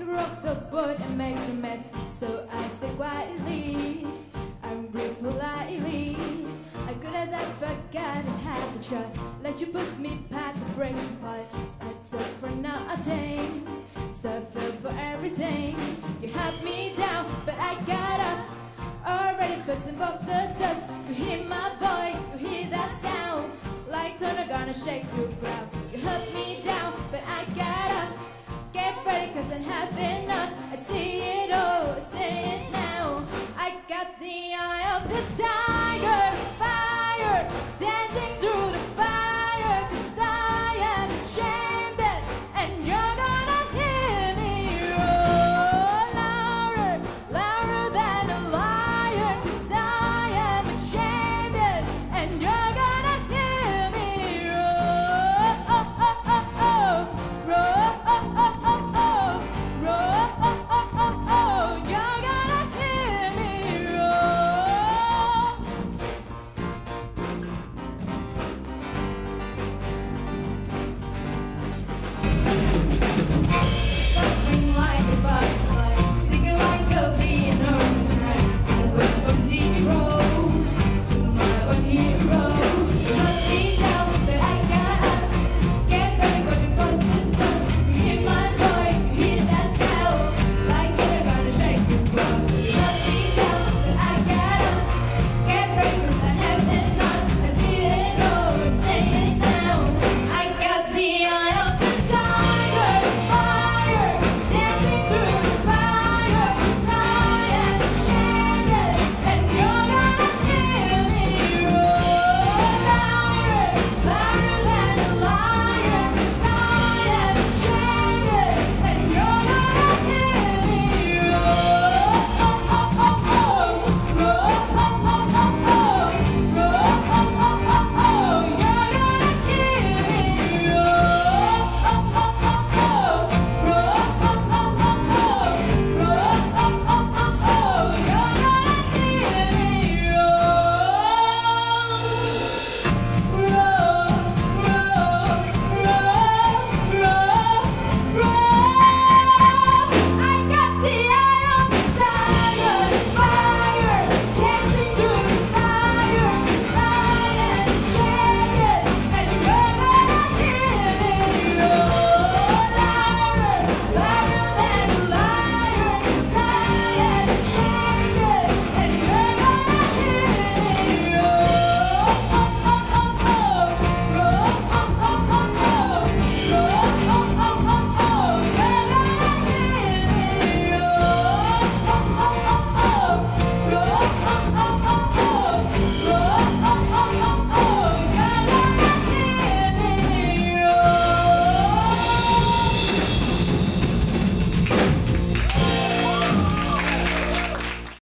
anchor of the boat and make the mess. So I say quietly, I real politely, I could have not forgotten how to try. Let you push me past the breaking point. So I'd suffer now, I tame, suffer for everything. You had me down, but I got up, already pushing above the dust. You hear my voice, you hear that sound, like thunder gonna shake your ground. You had me down, but I got up.